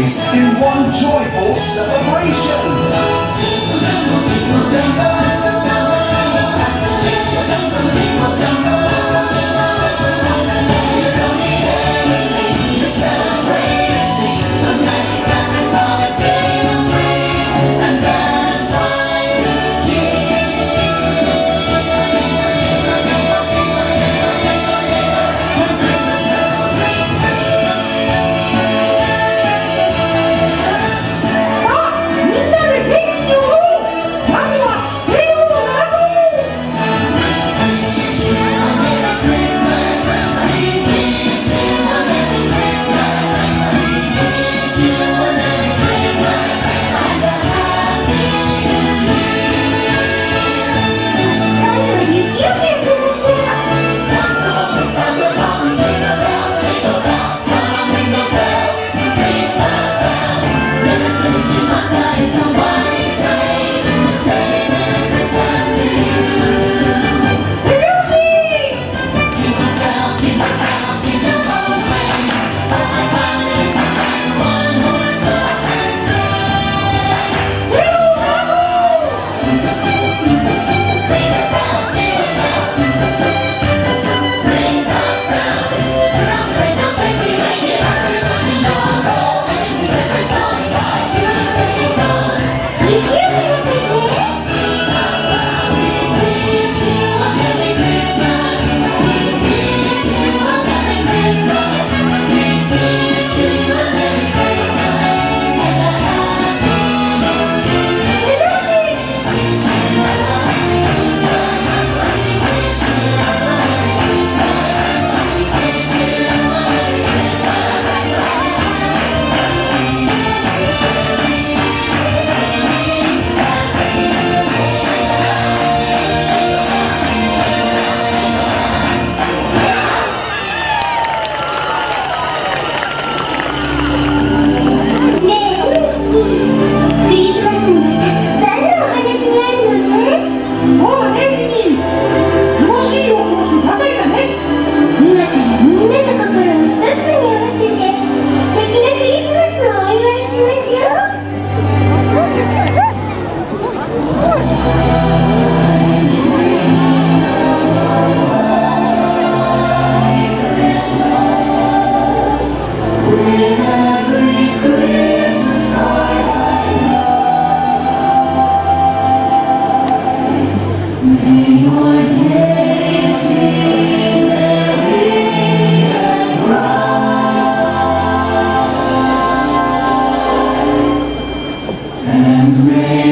praise in one joyful celebration. Amen.